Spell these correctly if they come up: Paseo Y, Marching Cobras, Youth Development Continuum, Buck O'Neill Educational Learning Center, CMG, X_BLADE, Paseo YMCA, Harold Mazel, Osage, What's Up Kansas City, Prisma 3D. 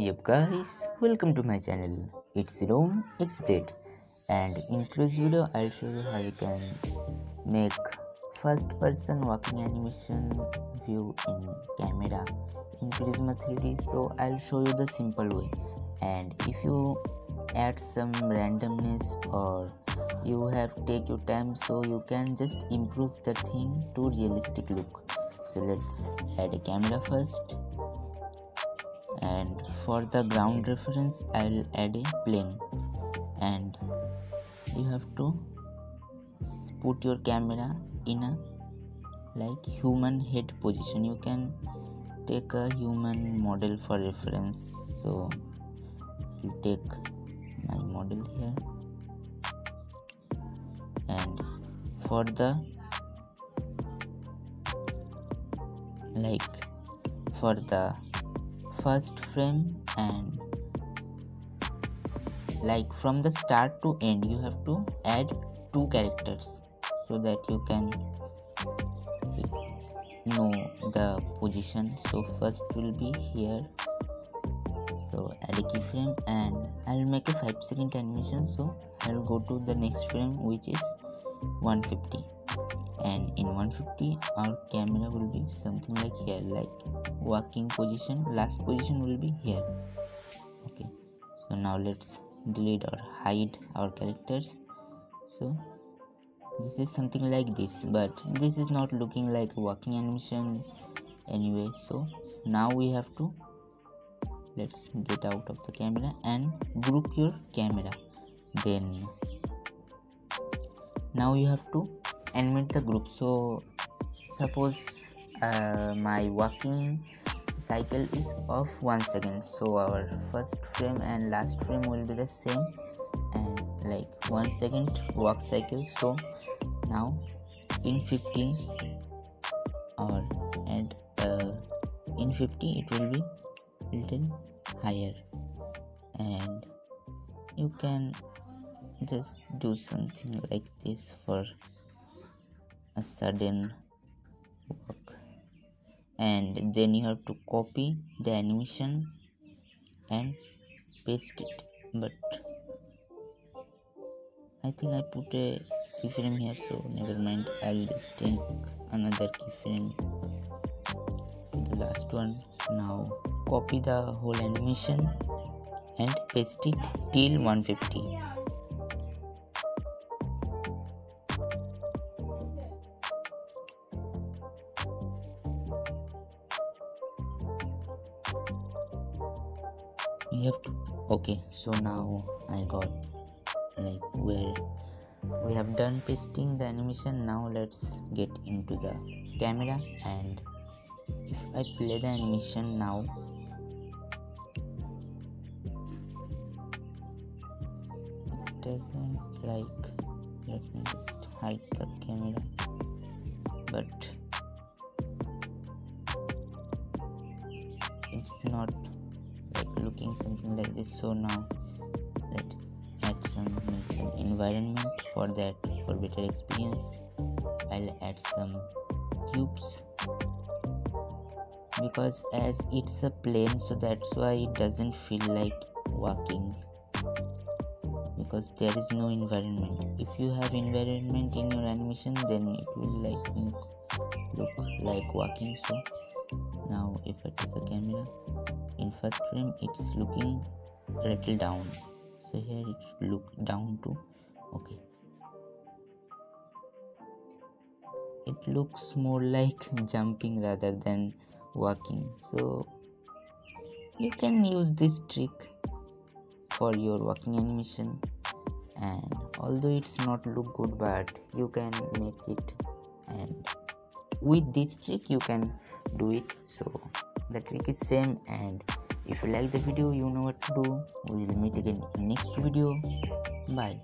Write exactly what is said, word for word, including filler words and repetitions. Yep guys, welcome to my channel. It's Rom X_BLADE, and in today's video I'll show you how you can make first person walking animation view in camera in Prisma three D. So I'll show you the simple way, and if you add some randomness or you have take your time, so you can just improve the thing to realistic look. So let's add a camera first, and for the ground reference I will add a plane, and you have to put your camera in a like human head position. You can take a human model for reference, so you take my model here, and for the like for the first frame and like from the start to end you have to add two characters, so that you can know the position. So first will be here, so add a keyframe, and I'll make a five second animation, so I'll go to the next frame, which is one fifty, and in one fifty our camera will be something like here, like walking position, last position will be here. Okay, so now let's delete or hide our characters. So this is something like this, but this is not looking like walking animation anyway. So now we have to let's get out of the camera and group your camera. Then now you have to animate the group. So suppose uh, my walking cycle is of one second, so our first frame and last frame will be the same, and like one second walk cycle. So now in fifty or and uh, in fifty it will be little higher, and you can just do something like this for a sudden walk, and then you have to copy the animation and paste it. But I think I put a keyframe here, so never mind, I'll just take another keyframe to the last one. Now copy the whole animation and paste it till one fifty. You have to okay, so now I got like where we have done pasting the animation. Now let's get into the camera, and if I play the animation now, it doesn't like, let me just hide the camera, but it's not looking something like this. So now let's add some, make some environment for that, for better experience. I'll add some cubes, because as it's a plane, so that's why it doesn't feel like walking, because there is no environment. If you have environment in your animation, then it will like look like walking. So now if I take the camera in first frame, it's looking a little down, so here it should look down too. Okay, it looks more like jumping rather than walking, so you can use this trick for your walking animation. And although it's not look good, but you can make it, and with this trick you can do it. So the trick is same, and if you like the video, you know what to do. We will meet again in next video. Bye.